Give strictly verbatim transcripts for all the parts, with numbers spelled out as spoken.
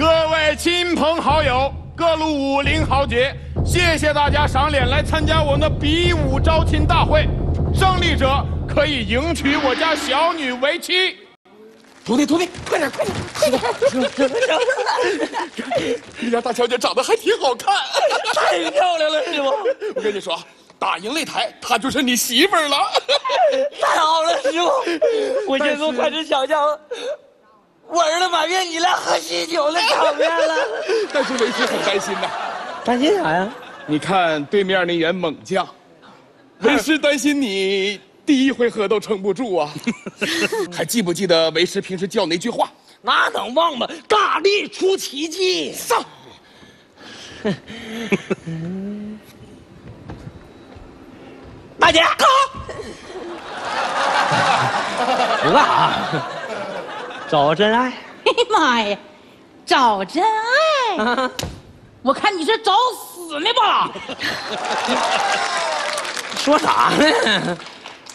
各位亲朋好友、各路武林豪杰，谢谢大家赏脸来参加我们的比武招亲大会，胜利者可以迎娶我家小女为妻。徒弟，徒弟，快点，快点，快点！你家大小姐长得还挺好看，太漂亮了，师傅。我跟你说。 打赢擂台，她就是你媳妇儿了。太好了，师傅！我现在开始想象我儿子满月你俩喝喜酒的场面了。但是为师很担心呐、啊，担心啥呀？你看对面那员猛将，为师担心你第一回合都撑不住啊。还记不记得为师平时教那句话？哪能忘了？大力出奇迹！上。大姐，干啥？不干啥，找真爱。哎呀妈呀，找真爱！啊、我看你是找死呢吧？说啥呢？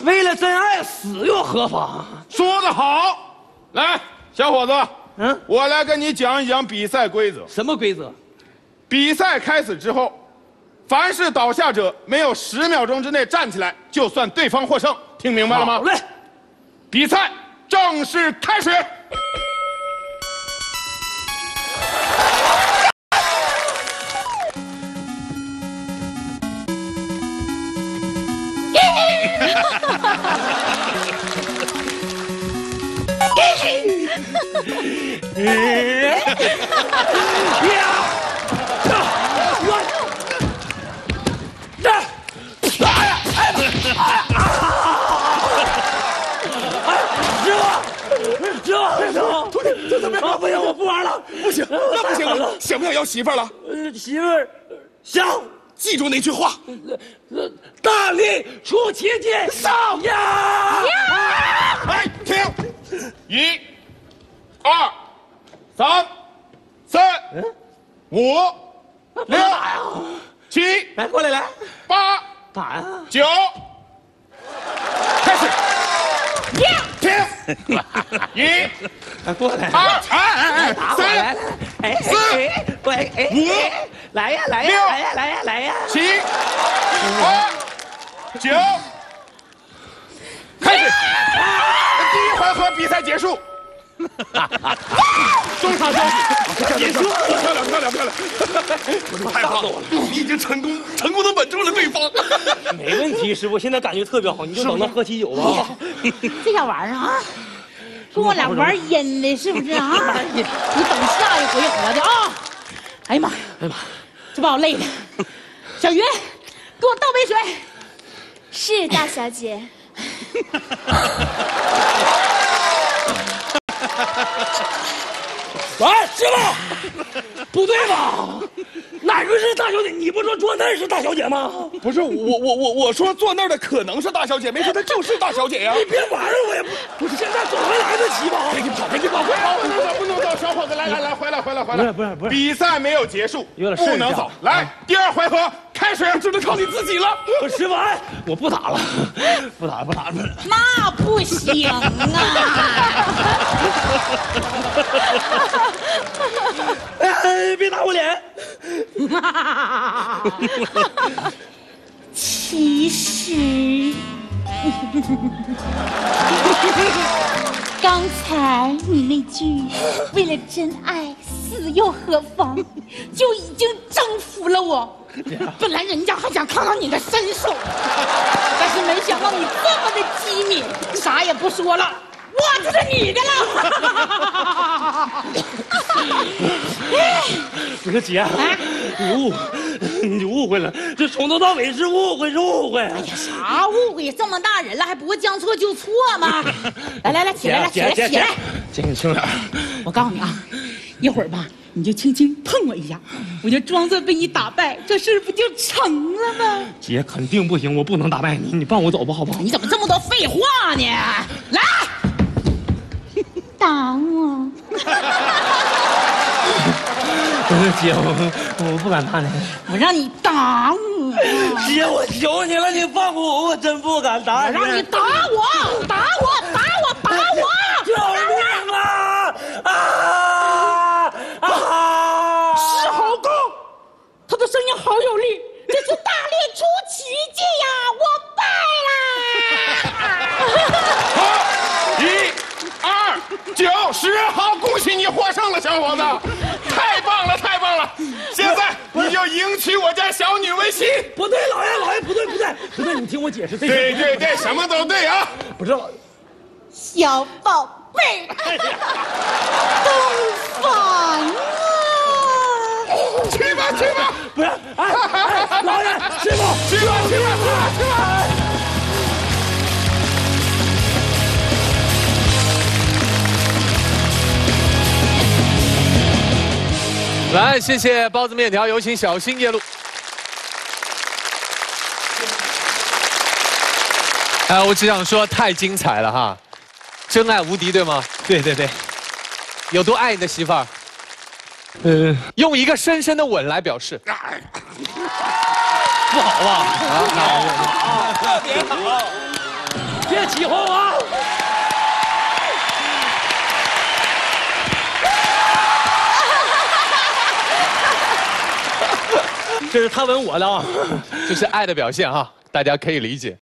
为了真爱，死又何妨？说得好！来，小伙子，嗯，我来跟你讲一讲比赛规则。什么规则？比赛开始之后。 凡是倒下者，没有十秒钟之内站起来，就算对方获胜。听明白了吗？好嘞，比赛正式开始。不行，我不玩了，不行，那不行了，想不想要媳妇了？媳妇儿，想，记住那句话，大力出奇迹，上呀！来，停，一、二、三、四、五、六、七，来过来来，八，打呀，九，开始，停。 一，过来，二，三，四，五，来呀来呀来呀来呀来呀，七，八，九，开始，第一回合比赛结束。中场休息，结束，漂亮漂亮漂亮，太棒了，你已经成功成功的稳住了对方，没问题，师傅，现在感觉特别好，你就等着喝喜酒吧。这小玩意儿啊，跟我俩玩阴的，是不是啊？你等下一回合的啊！哎呀妈呀，哎呀妈，这把我累的。小云，给我倒杯水。是大小姐。 哎，师傅，不对吧？哪个是大小姐？你不说坐那儿是大小姐吗？不是，我我我我说坐那儿的可能是大小姐，没说她就是大小姐呀。你别玩了，我也不不是现在走还来得及吧？你跑，你跑，快跑！不能走，不能走，小伙子，来来来，回来回来回来！不是不是，比赛没有结束，有点事不能走。来，第二回合开始，只能靠你自己了。师傅，哎，我不打了，不打不打不打。那不行啊！ 哎，别打我脸！其实，刚才你那句“为了真爱，死又何妨”，就已经征服了我。本来人家还想看看你的身手，但是没想到你这么的机敏，啥也不说了。 我就是你的了！不是姐，你误你就误会了，这从头到尾是误会是误会。哎呀，啥误会？这么大人了还不会将错就错吗？来来来，起来起来起来！姐，你轻点。我告诉你啊，一会儿吧，你就轻轻碰我一下，我就装作被你打败，这事不就成了吗？姐，肯定不行，我不能打败你，你放我走吧，好不好？你怎么这么多废话呢？来！ 打我！不是姐，我我不敢打你。我让你打我！姐，我求你了，你放过我，我真不敢打你。我让你打我！打我！打我！打我！救命啊！啊啊！小伙子，太棒了，太棒了！现在你就迎娶我家小女为妻。不对，老爷，老爷不对，不对，不对，你听我解释。对对对，对什么都对啊。不是老爷，小宝贝，都烦了。去吧去吧，不是，哎，老爷，师傅，去吧去吧去吧。 来，谢谢包子面条，有请小新夜路。哎，我只想说，太精彩了哈！真爱无敌，对吗？对对对。有多爱你的媳妇儿？呃，用一个深深的吻来表示。不好吧？啊，特别好，别起哄啊！ 这是他吻我的啊，这是爱的表现哈、啊，大家可以理解。